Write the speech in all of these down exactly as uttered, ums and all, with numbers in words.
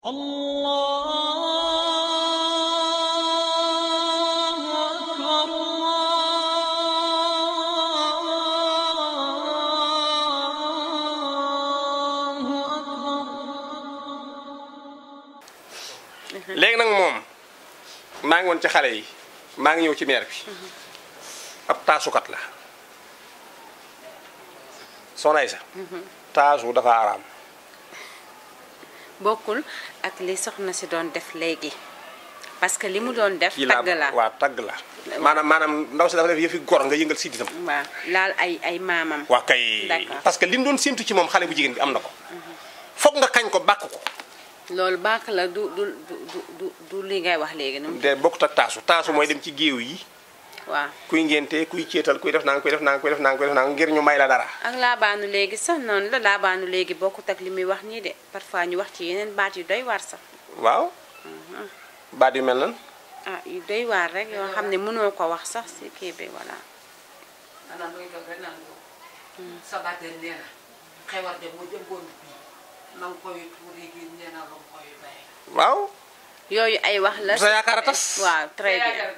الله أكبر الله أكبر léegi nag moom maa ngi woon ci xale yi maa ngi ñëw ci meer bi ab taasukat la soxna Isa taasu dafa araam bokkul ak li soxna si doon def léegi parce que li mu doon def tagg la waaw tagg la maanaam maanaam ndaw si dafa def yëfi gor nga yëngal siditam waaw laal ay ay maamam waaw kay parce que li mu doon séntu ci moom xale bu jigéen bi am na ko foog nga kañ ko bàkk ko loolu bàkk la du du du du li ngay wax léegi noonu de bokkut ak taasu taasu mooy dem ci géew yi waaw kuy ngénte kuy ceetal kuy def nang kuy def nang kuy def nang kuy def nang ngir ñu may la dara ak laabaanu léegi sax noonu la laabaanu léegi bokkut ak li muy wax nii de parfois ñu wax ci yeneen baat yu doy waar sax waaw baat yu mel nan ah yu doy waar rek yoo xam ne mënoo ko wax sax si kii bi voilà maanaam doy doy rek naan sa baat nee na xewar de moo jëmboon bi ma ngi koy tuuri gi nee na lu koy bay waaw yooyu ay wax la sa yaakaar a tas waaw très bien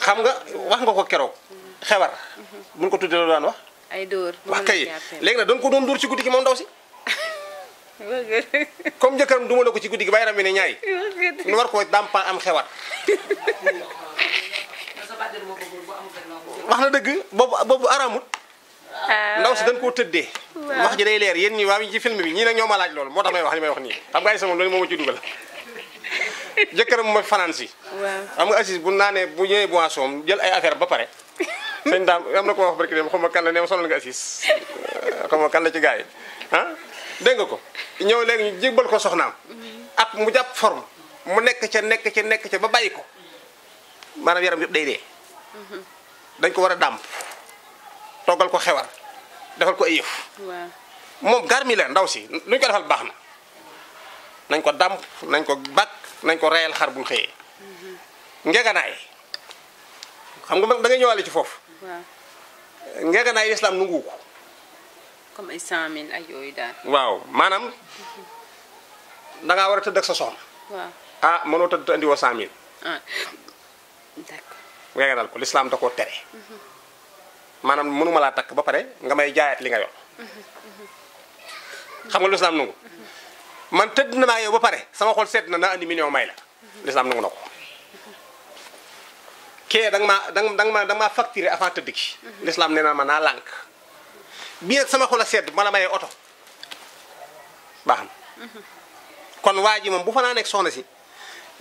xam nga wax nga ko keroog xewar buñ ko tuddee loolu daan wax ay dóor wax kay léegi nag danga ko doon dóor ci guddi gi moom ndaw si comme njëkkëram duma la ko ci guddi gi ba yaram bi ne ñaay nu war ko dampa am xewar wax na dëgg boobu boobu araamut ndaw si dañ koo tëddee wax ji day leer yéen ñi waa ci film bi ñii nag ñoo ma laaj loolu moo tax may wax li may wax nii xam nga ay sama loolu moo ma ci dugal jëkkëram mooy fanaan si am nga assis bu naanee bu ñëwee boisson jël ay affaire ba pare sëñ daam am na ko wax barki dem xaw ma kan la ne ma sonal nga assis xaw ma kan la ci gars yi ah dégg nga ko ñëw léegi ñu jébbal ko soxnaam ak mu jàpp forme mu nekk ca nekk ca nekk ca ba bàyyi ko maanaam yaram yëpp day dee dañ ko war a dàmp toggal ko xewar defal ko ay yëf moom gar mi la ndaw si luñ ko defal baax na nañ ko dàmp nañ ko bàkk nañ ko reyal xar buñ xëyee ngeganaay xam nga da ngay ñëwaale ci foofu ngeganaay lislaam nu nguuko comme ay cent mille ay yooyu daal waaw maanaam dangaa war a tëdd ak sa soxna ah mënoo tëdd te indiwoo cent mille d'accord ngeganaal ko lislaam da koo tere maanaam mënuma laa takk ba pare nga may jaayaat li nga yor xam nga lislaam nungu man tëdd na maa yow ba pare sama xol sedd na naa andi million may la lislaam nangu na ko kee danga maa danga danga maa danga maa facturé avant tëdd ki lislaam nee na ma naa lànk bii nag sama xol a sedd ma la mayee oto baax na kon waa ji moom bu fa naa nekk soxna si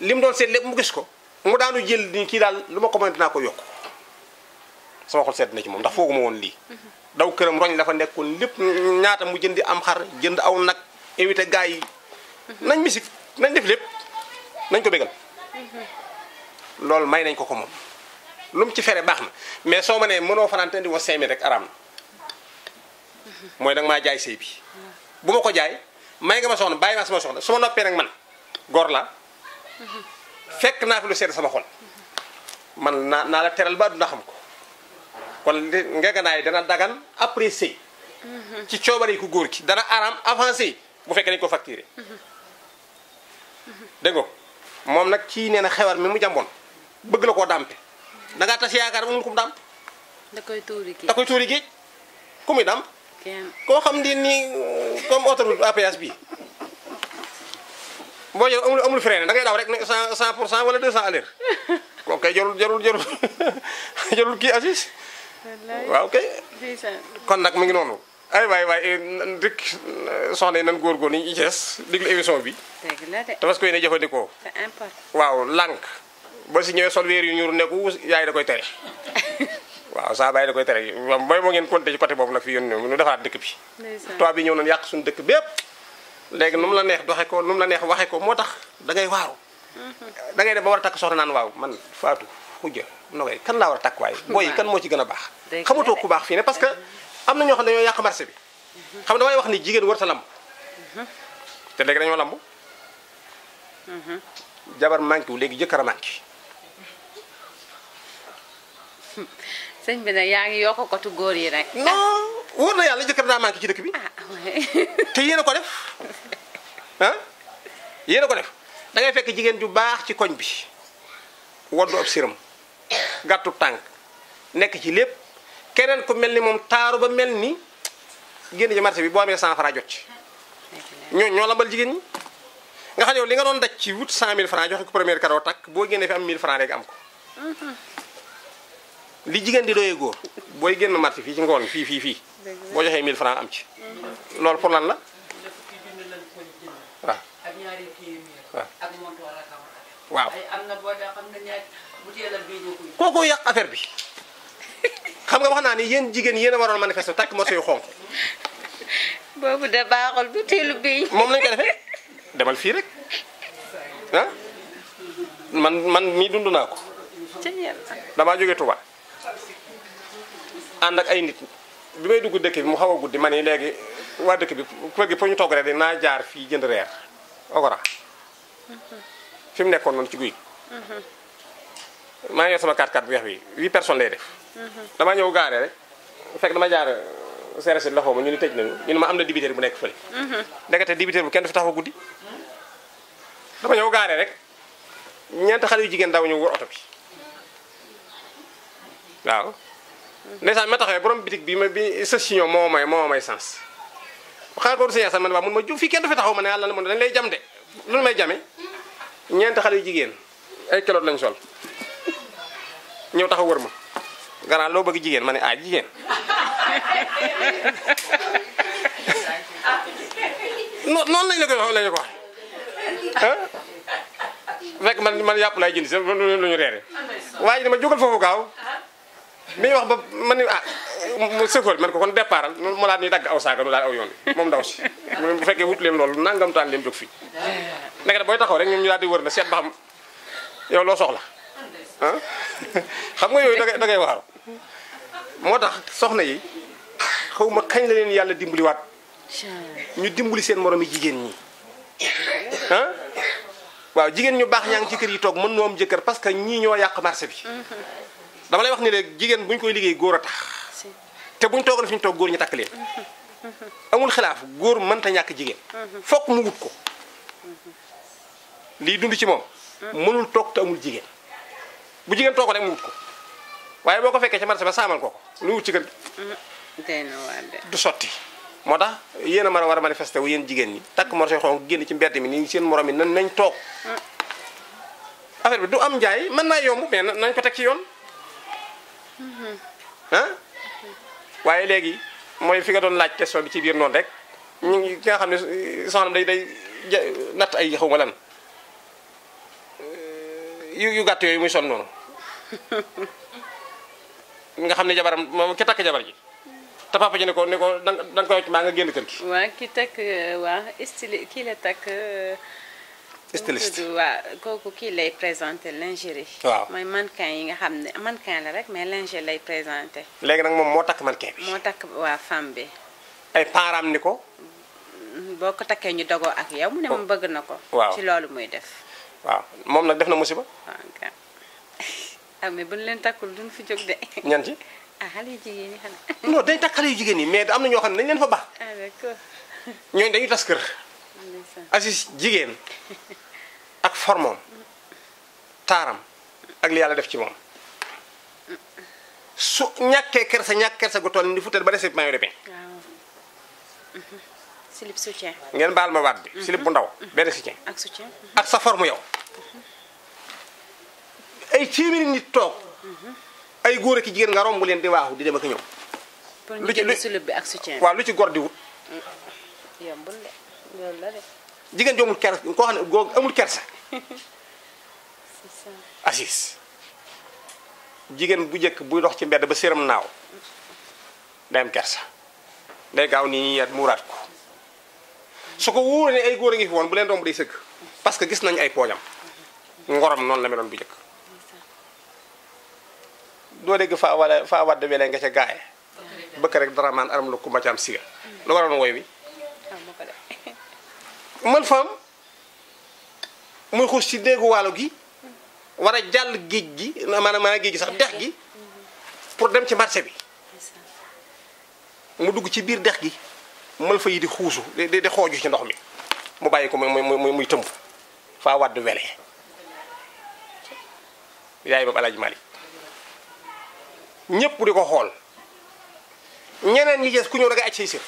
li mu doon seet lépp mu gis ko mu daanu jël ni kii daal lu ma ko mën dinaa ko yokk sama xol sedd na ci moom ndax fooguma woon lii daw këram roñ la fa nekkoon lépp ñaata mu jëndi am xar jënd aw nag invité gars yi nañ misik nañ def lépp nañ ko bégal loolu may nañ ko ko moom lu mu ci fere baax na mais soo ma nee mënoo fanaan te indi wa cinq mille rek araam na mooy danga maa jaay sëy bi bu ma ko jaay may nga ma soxna bàyyi ma sama soxna su ma noppee nag man góor la fekk naa fi lu sedd sama xol man naa naa la teral ba àdduna xam ko kon ngeganaay dana dagan après sëy ci coobare ku góor ki dana araam avancé bu fekkee dañ ko facturé dégg nga moom nag kii nee na xewar mi mu jàmboon bëgg la koo dàmpe da ngaa tas yaakaar amul ku mu dàmp. da koy tuuri géej da koy tuuri géej ku muy dàmp. koo xam ne nii comme autoroute à péage bi boo jël amul amul frein da ngay daw rek ne cent cent pour cent wala deux cent à l'heure kooku kay jarul jarul jarul jarul kii assis. waaw kay kon nag mu ngi noonu. ay waay waay rek soxna yi nan góorgóorlu yi ci des diglu émission bi. dëgg la de te parce que yéen a jëfandikoo. c'est important waaw lànk ba si ñëwee sol weer yu ñuul nekku yaay da koy tere waaw saa baay da koy tere mooy moo ngeen compter ci côté boobu nag fi yónnee ñu defaat dëkk bi. toit bi ñëw nañu yàq suñu dëkk bépp léegi nu mu la neex doxe ko nu mu la neex waxe ko moo tax da ngay waaru. da ngay dem ba war a takk soxna naan waaw man Fatou Khoudia Nogay kan laa war a takk waay. booy yi kan moo ci gën a baax. xamatoo ku baax fii ne parce que am na ñoo xam ne dañoo yàq marché bi xam damay wax ni jigéen warta lamb te léegi dañoo lamb jabar manqué wu léegi jëkkër a manqué sëñ bi nag yaa ngi yokk ko tu góor yi rek non wóor na yàlla jëkkër daa manqué ci dëkk bi te yéen a ko def ah yéen a ko def da ngay fekk jigéen ju baax ci koñ bi woddu ab siram gàttu tànk nekk ci lépp keneen ku mel ni moom taaru ba mel ni génn ci marché bi boo amee cent francs jot ci ñoo ñoo lambal jigéen ñi nga xam yow li nga doon daj ci wut cent mille francs joxe ko première cadeau takk boo génnee fi am mille francs rek am ko li jigéen di doyee góor booy génn marché fii ci ngoon fii fii fii boo joxee mille francs am ci loolu pour lan la waaw waaw kooku yàq affaire bi xam nga wax naa ni yéen jigéen yéen a waroon manifester takk moto yu xonk boobu da baaxul bi teelu bi moom lañ ko defee demal fii rek ah man man mii dund naa ko damaa jógee Touba ànd ak ay nit bi may dugg dëkk bi mu xaw a guddi ma ni léegi waa dëkk bi kër gi pour ñu togg reer di naa jaar fii jënd reer okora fi mu nekkoon noonu ci guy maa ngi yor sama quatre-quatre bu weex bi huit personnes lay def damaa ñëw gaare rek fekk dama jaar C R S la xaw ma ñu ni tëj nañu ñu ne ma am na dibiteer bu nekk fële ndekete dibiteer bu kenn du fi taxaw guddi dama ñëw gaare rek ñeent xale yu jigéen daw ñu wër oto bi waaw ndeysaan ma taxawee borom bitig bi ma bi session moo may moo may sens xaar ko du sañaa sax man waa mun ma ju fii kenn du fi taxaw ma ne yàlla na mën dañ lay jam de lu may jame ñeent xale yu jigéen ay kiloot lañ sol ñëw taxaw wër ma grand loo bëgg jigéen ma ne ah jigéen noonu lañ la koy wax lañ la ko wax fekk man man yàpp laay jënd si lu ñu reere waaye dama jógal foofu gaaw mi wax ba man ni ah sëfoor man ko kon départal mu laat ñuy dagg aw saaga mu laat aw yoon moom ndaw si bu fekkee wut leen loolu nangam taan leen jóg fii nekk da booy taxaw rek ñoom ñu daal di wër na seet ba xam yow loo soxla ah xam nga yooyu da ngay da ngay waaru moo tax soxna yi xaw ma kañ la leen yàlla dimbaliwaat ñu dimbali seen moromi jigéen ñi ah waaw jigéen ñu baax ñaa ngi ci kër yi toog mën noo am jëkkër parce que ñii ñoo yàq marché bi dama lay wax ni léegi jigéen bu ñu koy liggéey góor a tax te bu ñu toogoon fi ñu toog góor ñu takk leen amul xilaaf góor mënta ñàkk jigéen fokk mu wut ko lii dund ci moom mënul toog te amul jigéen bu jigéen toog rek mu wut ko waaye boo ko fekkee ca marché ba saamal ko ko lu wut ci kër du sotti moo tax yéen a mën a war a manifester wu yéen jigéen ñi takk morso xonk génn ci mbedd mi nii seen morom yi nan nañ toog affaire bi du am njaay mën naa yomb mais nañ ko teg ci yoon ah waaye léegi mooy fi nga doon laaj question bi ci biir noonu rek ñu ngi ki nga xam ne soxnam day day natt ay xaw ma lan yu yu gàtt yooyu muy son noonu nga xam ne jabaram moom ki takk jabar ji te papa ji ne ko ne ko da nga koy maa nga génn kër gi. waaw ki takk waaw style kii la takk. styliste waaw kooku kii lay présenté lingerie. waaw mooy mannequin yi nga xam ne mannequin la rek mais lingerie lay présenté. léegi nag moom moo takk mannequin bi. moo takk waa femme bi. ay parents ni ko. boo ko takkee ñu dogoo ak yow mu ne moom bëgg na ko. waaw ci loolu muy def. waaw moom nag def na musiba. waaw ah mais bu ñu leen takkul duñ fi jóg de. ñan ci. ah xale yu jigéen ñi xanaa. non day takk xale yu jigéen ñi mais am na ñoo xam ne dañu leen fa baax. ah d'accord ñooñu dañuy tas kër. Aziz jigéen ak formom taaram ak li yàlla def ci moom su ñàkkee kersa ñàkk kersa gu toll ni futal ba dese maillot de bain. waaw. slip soutien. ngeen baal ma waat bi. slip bu ndaw benn soutien. ak soutien ak sa forme yow. ay téeméeri nit toog. ay góor ak jigéen nga romb leen di waaxu di dem ak ñëw. lu ci lu slip bi ak soutien waaw lu ci góor di wut. yombul de. loolu la de jigéen ju amul ker koo xam ne góor amul kersa. Aziz jigéen bu njëkk buy dox ci mbedd ba séram naaw day am kersa day gaaw nii ñuy yat muuraat ko su ko wóoree ne ay góor a ngi fi woon bu leen romb day sëgg parce que gis nañu ay poojam ngorom noonu la meloon bu njëkk. doo dégg faa wala faa wadd welee nga ca gaaye bëkk rek dara maan aram lu ku ma ca am siga lu waroon woy wi. man faam muy xuus ci déggu waalo gi war a jàll géej gi maanaam maanaam géej gi sax dex gi pour dem ci marché bi mu dugg ci biir dex gi mal fa yi di xuusu di di xooju ci ndox mi mu bàyyi ko muy muy muy muy tëmb faa waddu wele yaay bab Alaaji Malik ñepp di ko xool ñeneen ñi jess ku ñëw da nga acc sey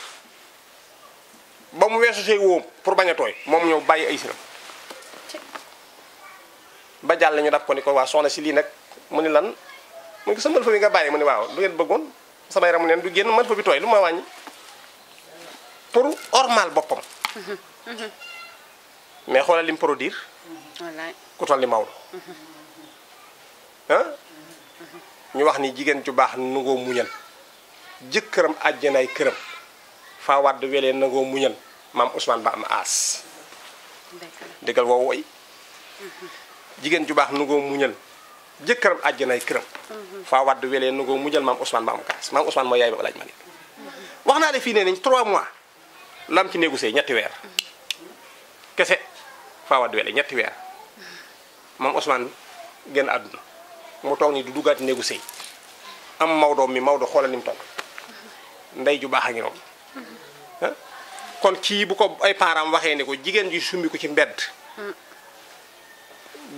ba mu wessu sey woom pour baña toy mom ñew bayyi ay siram ba jall ñu dab ko ni ko wa soxna ci li nak mu ni lan mu ngi sëmbal fa bi nga bayyi mu ni waaw du ngeen bëggoon sama yaram leen du genn man fa bi toy lu ma wañi pour normal bopam mais xolal lim produire wallahi ku tol ni mawdo hein ñu wax ni jigen ju bax nango muñal jëkkëram aljanaay këram fa wadd wélé nango muñal mam Ousmane ba am as degal wo woy jigen ju bax nango muñal jëkkëram aljanaay këram fa wadd wélé nango muñal mam Ousmane ba am kaas mam Ousmane mo yaay ba Alaaji Malik waxna la fi neñ trois mois lam ci négocier ñetti wër kessé fa wadd wélé ñetti wër mam Ousmane genn aduna mo tok ni du dugat négocier am mawdo mi mawdo xolal nim tok nday ju baxa ngi rom kon ci bu ko ay param waxe ne ko jigen ji sumbi ko ci mbedd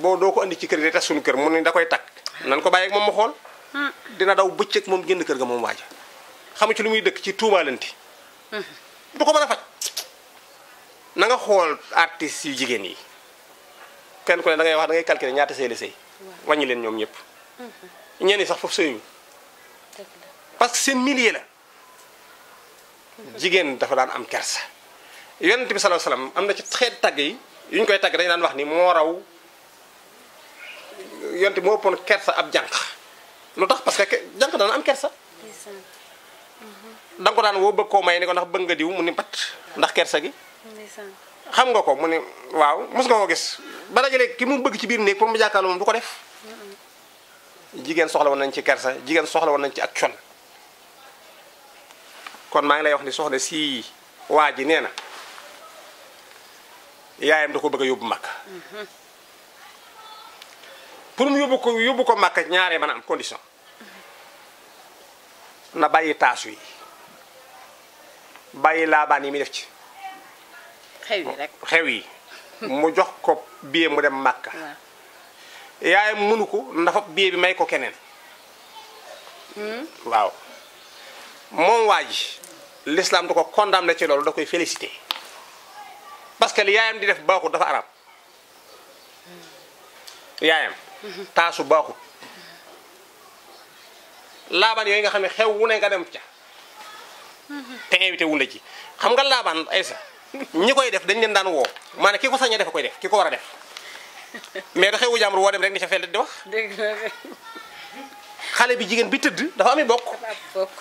bo do ko andi ci kër de tass sunu kër mu ni da koy tak nan ko baye ak mom mo xol dina daw becc ak mom genn kër ga mom waja xamu ci lu muy dekk ci tuumalanti du ko mëna faj na nga xol artiste yu jigen yi kenn ko da ngay wax da ngay calculer ñaata sey le sey wañi len ñom ñep ñeni sax fof sey parce que c'est millier la jigen dafa daan am kersa yonent bi sallallahu alayhi wasallam amna ci xéet tag yi yuñ koy tag dañ daan wax ni mo raw yonent mo pon kersa ab jank lutax parce que jank daan am kersa dang ko daan wo beug ko may ni ko ndax beug nga diw mu ni pat ndax kersa gi xam nga ko mu ni waaw mos nga ko gis ba dajale ki mu beug ci biir nek pour mu jaakalo mom du ko def jigen soxla won nañ ci kersa jigen soxla won nañ ci ak cion kon ma ngi lay wax ni soxna si waji neena yaayam da ko bëgg yobbu makka pour mu yobbu ko yobbu ko makka ñaaré man am condition na bayyi taas wi bayyi labane mi def ci xew yi rek xew yi mu jox ko bié mu dem makka yaayam munuko ndafa bié bi may ko kenen hmm waaw mon waji l'islam dako condamné ci lolu dakoy féliciter parce que li yaayam di def baxu dafa arab yaayam taasu baxu laban yoy nga xamné xew wu ne nga dem ci té invité wu la ci xam nga laban aysa ñikoy def dañ leen daan wo mané kiko saña def koy def kiko wara def mais da xewu jamru wo dem rek ni ci fel di wax deug la xalé bi jigen bi teud dafa ami bok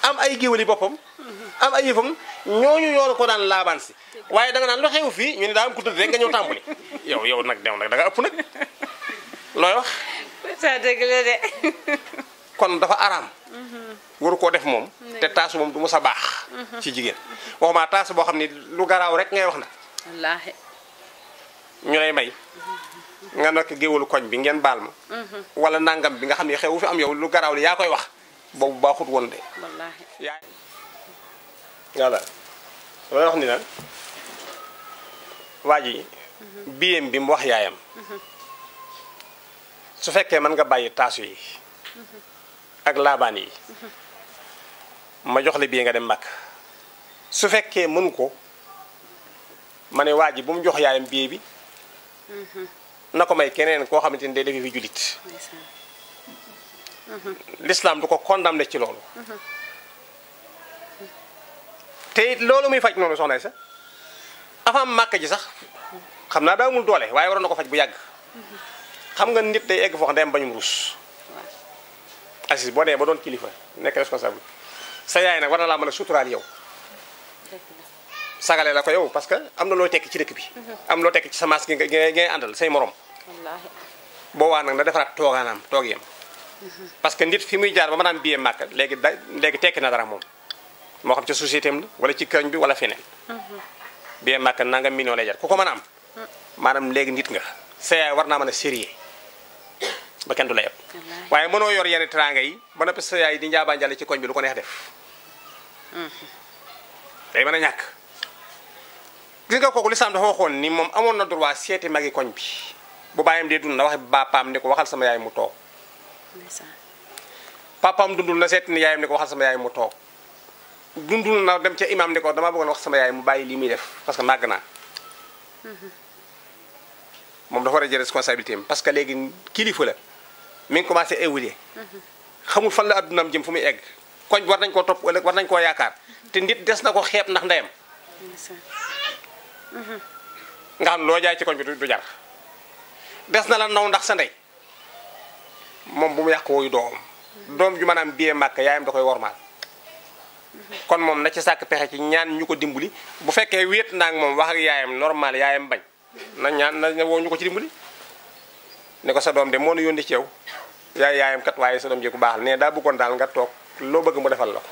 am ay geewali bopam am ay yefam ñoñu ñoo ko daan laban ci waye da nga naan lu xewu fi ñu ni da am ku teud rek nga ñew tambuli yow yow nak dem nak da nga upp nak loy wax sa deug la de kon dafa aram waru ko def mom té tass mom du musa bax ci jigen waxuma tass bo xamni lu garaw rek ngay wax na wallahi ñu lay may nga nak geewul koñ bi ngeen balma wala nangam bi nga xamni xewu fi am yow lu garaw li ya koy wax bobu baxut won de wallahi ya yalla wala wax ni lan waji biëm bi mu wax yaayam su fekke man nga bayyi tass yi ak labane yi ma jox la bi nga dem mak su fekke mën ko mané waji bu mu jox yaayam bié bi nako may keneen ko xamanteni day def fi julit l'islam du ko condamné ci lolu té lolu muy faj nonu soxna sa afam makka ji sax xamna da amul doole waye waronako faj bu yag xam nga nit day egg fo xam day am bañum rus assis bo né ba don kilifa nek responsable sa yaay nak warna la mëna sutural yow sagalé la ko yow parce que amna lo tek ci dekk bi am lo tek ci sa masque nga ngay andal say morom wallahi bo wa nak na defarat toganam tok yam parce que nit fi muy jaar ba manam bié makka légui légui tek na dara mom mo xam ci société am wala ci kagn bi wala fenen bié makka nga million lay jaar ku ko manam manam légui nit nga sa yaay warna mëna sérieux ba kenn du lay waye mëno yor yene tranga yi ba nopi sa yaay di njaba njale ci kogn bi lu ko neex def day mëna ñak gis nga ko ko l'islam dafa waxone ni mom amone na droit sété magi kogn bi bu baayam dee dund na wax baapaam ne ko waxal sama yaay mu toog papaam dundul na seet ni yaayam ne ko waxal sama yaay mu toog dundul na dem ca imam ne ko dama bëggoon wax sama yaay mu bàyyi li muy def parce que màgg naa moom dafa war a jël responsabilité parce que léegi kilifa la mi ngi commencé évoluer xamul fan la addunaam jëm fu muy egg koñ war nañ koo topp ëllëg war nañ koo yaakaar te nit des na ko xeeb ndax ndeyam nga xam loo jaay ci koñ bi du jar des na la naw ndax sa ndey moom bu mu yàq wooyu doom doom ju maanaam biyee màkk yaayam da koy wormaal kon moom na ci sàkk pexe ci ñaan ñu ko dimbali bu fekkee wéet naa ak moom wax ak yaayam normal yaayam bañ na ñaan na woo ñu ko ci dimbali ne ko sa doom de moo nu yónni ci yow yaay yaayam kat waaye sa doom ji ku baax la ne daa bëggoon daal nga toog loo bëgg mu defal la ko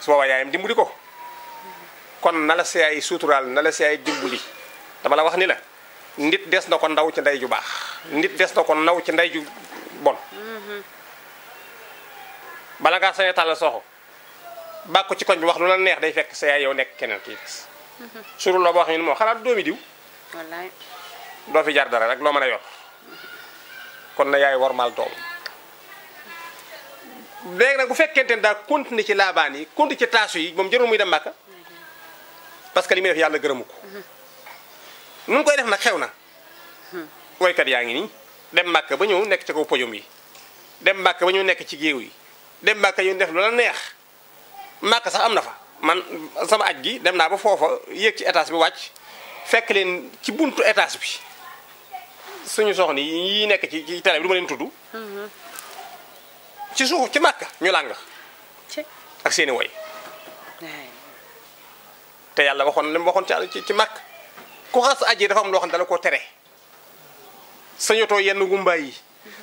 su boobaa yaayam dimbali ko kon na la sa yaay suuturaal na la sa yaay dimbali dama la wax ni la nit des na ko ndaw ci ndey ju baax nit des na ko naw ci ndey ju bon bala ngaa sañee tàllal soxo bàkku ci koñ bi wax lu la neex day fekk sa yaay yow nekk keneen kii gis suru loo wax ñu ne moo xalaat doomi diw wallaay doo fi jar dara rek loo mën a yor kon na yaay warmal doom léegi nag bu fekkente ne daa continuer ci laabaan yi continuer ci taasu yi moom jarul muy dem Màkka parce que li muy def yàlla gërëmu ko nu mu koy def nag xew na woykat yaa ngi nii dem Màkka ba ñëw nekk ci kaw podium yi dem Màkka ba ñëw nekk ci géew yi dem Màkka yu def lu la neex Màkka sax am na fa man sama aj gi dem naa ba foofa yéeg ci étage bi wàcc fekk leen ci buntu étage bi suñu soxna yi nekk ci ci télé bi du ma leen tudd ci suuf ci Màkka ñu làng ak seeni woy te yàlla waxoon li mu waxoon ci ci Màkka ku xas aji dafa am loo xam ne dala koo tere sañotoo yenn gumbaay yi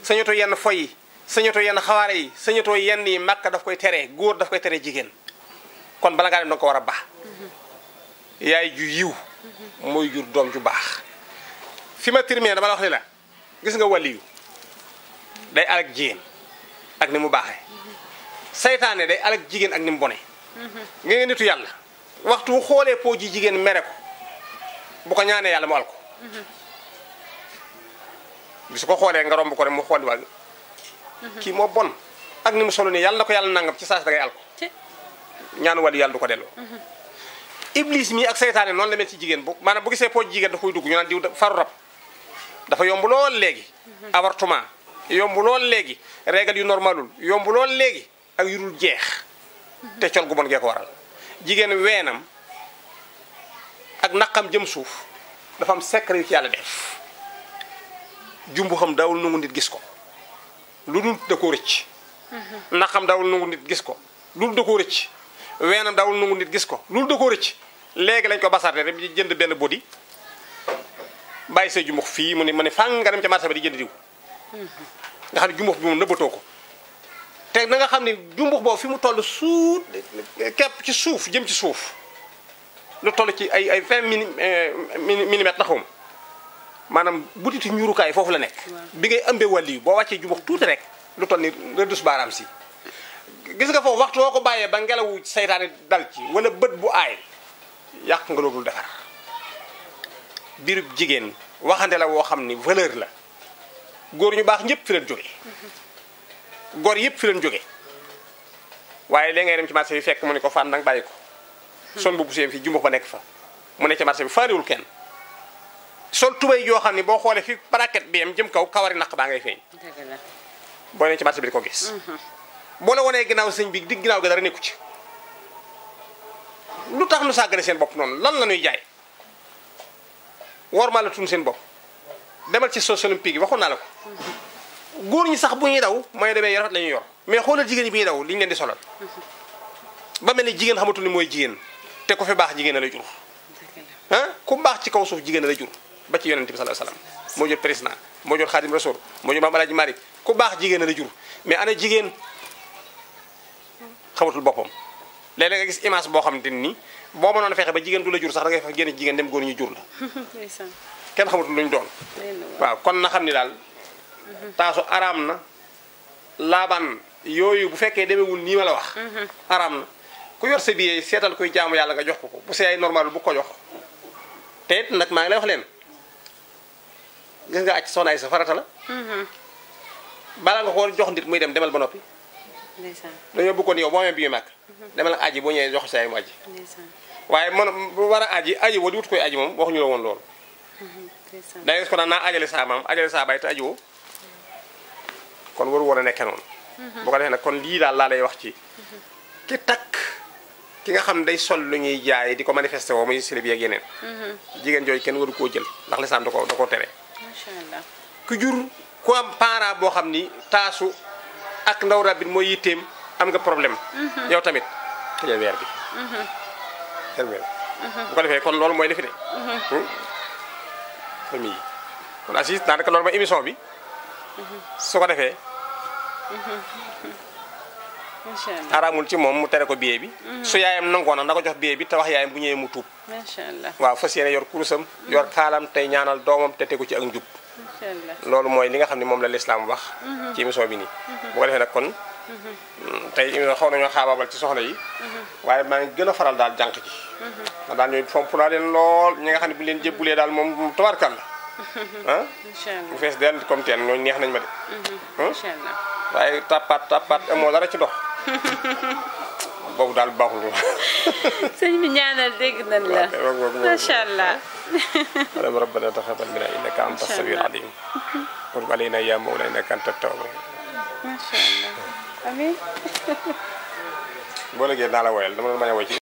sañotoo yenn foy yi sañotoo yenn xawaare yi sañotoo yenn yi Màkka daf koy tere góor daf koy tere jigéen kon bala ngaa dem danga ko war a baax yaay ju yiw mooy jur doom ju baax fi ma terminé dama la wax ni la gis nga waliyu day alak jigéen ak ni mu baaxee saytaane day alak jigéen ak ni mu bone nga nga nitu yàlla waxtu xoolee poo ji jigéen mere ko bu ko ñaanee yàlla mu al ko bi su ko xoolee nga romb ko rek mu xool wàll kii moo bon ak ni mu solo nii yàlla na ko yàlla nangam ci saas da ngay al ko ñaanu wàllu yàlla du ko delloo iblis mii ak saytaane noonu la mel ci jigéen bu maanaam bu gisee poo ji jigéen da koy dugg ñu naan diw faru rab dafa yomb lool léegi avortement yomb lool léegi régal yu normalul yomb lool léegi ak yu dul jeex te col gu bon gee ko waral jigéen weenam ak naqam jëm suuf dafa am secret yu ci yàlla def jumbu xam daawul nangu nit gis ko lu dul da koo rëcc naqam daawul nangu nit gis ko lu dul da koo rëcc weenam daawul nangu nit gis ko lu dul da koo rëcc léegi lañ ko basarte rek di jënd benn bodi bàyyi sa jumbux fii mu ne mu ne fàng nga dem ca marché ba di jënd diw nga xam ne jumbux bi moom nëbbatoo ko te na nga xam ne jumbux boobu fi mu toll suut képp ci suuf jëm ci suuf lu toll ci ay ay vingt mini millimètres xawma maanaam butitu ñuurukaay foofu la nekk bi ngay ëmbee wàll yi boo wàccee jumbux tuuti rek lu toll ni redus baaraam si gis nga foofu waxtu woo ko bàyyee ba ngelawu seytaane dal ci wala bët bu aay yàq nga loolu defar biirub jigéen waxande la woo xam ni valeur la góor ñu baax ñëpp fi leen jóge góor yëpp fi leen jóge waaye léegi ngay dem ci marché bi fekk mu ne ko fan nag bàyyi ko sol bu busee fi jumbax ba nekk fa mu ne ci marché bi faariwul kenn sol tubay yoo xam ne boo xoolee fi braquette bi am jëm kaw kawari naq baa ngay feeñ boo nee ci marché bi di ko gis boo la wanee ginnaaw sëñ bi di ginnaaw gi dara nekku ci lu tax nu sàggane seen bopp noonu lan la ñuy jaay war maa la tun seen bopp demal ci social olympique yi waxoon naa la ko góor ñi sax bu ñuy daw mooy demee yorafat la ñuy yor mais xoolal jigéen ñi bi ñuy daw li ñu leen di solal ba mel ni jigéen xamatul ni mooy jigéen te ku fi baax jigéen a la jur ah ku baax ci kaw suuf jigéen a la jur ba ci yonent bi sallallahu alayhi wasallam moo jot président moo jot xaadim rasul moo jot maam alaaji mari ku baax jigéen a la jur mais ana jigéen xamatul boppam léeg-léeg nga gis image boo xam te ni boo mënoon fexe ba jigéen du la jur sax da ngay fexe génn jigéen dem góor ñu jur la kenn xamatul luñ doon waaw kon na xam ni daal taasu araam na laabaan yooyu bu fekkee demewul nii ma la wax araam na ku yor sa biir seetal kuy jaamu yàlla nga jox ko ko bu see ay normal bu ko jox te it nag maa ngi lay wax leen gis nga aj soxnaay sa farata la. balaa nga ko jox nit muy dem demal ba noppi. ndeysaan dañoo bëggoon yow boo amee bi màkk. demal ak aji boo ñëwee jox saay mu aji. ndeysaan waaye man bu war a aji aji woo di wut koy aji moom waxuñu la woon loolu. ndeysaan da ngay gis ko naan naa ajale saa maam ajale saa baay te aji woo kon waru woon a nekkee noonu. bu ko defee nag kon lii daal laa lay wax ci ki takk ki nga xam day sol lu ñuy jaay di ko manifesté woo muy silib yeeg yeneen. jigéen jooju kenn waru koo jël ndax lislaam da koo da koo tere. macha allah ku jur ku am parent boo xam ni taasu ak ndaw rabit mooy yitteem am nga problème. yow tamit tëjee weer bi. tëjee weer bi bu ko defee kon loolu mooy defi de. famille yi kon Aziz daanaka loolu mooy émission bi. su ko defee. macha allah araamul ci moom mu tere ko billet bi. su yaayam nangoo na na ko jox billet bi te wax yaayam bu ñëwee mu tuub. macha allah waaw fas yéene yor kurusam. yor kaalam tey ñaanal doomam te tegu ci ak njub. macha allah loolu mooy li nga xam ne moom la lislaam wax. ci émission bi nii. bu ko defee nag kon tey xaw nañoo xaabaabal ci soxna yi. waaye maa ngi gën a faral daal jànq ji. ndax daal ñooy fomp naa leen lool ñi nga xam ne bu leen jébbulee daal moom tabarkal la. ah bu fees dell comme teen ñooñu neex nañ ma de. macha allah waaye tapaat tapaat amoo dara ci ndox. boobu daal baaxul moom. sëñ bi ñaanal dégg nañ la. macha allah. maanaam rabbana taqabbal minna innaka anta samiul alim. qul alayna ya mawla innaka anta tawwab. macha allah. amiin. boo liggéey naa la woyal dama la mën a woy ci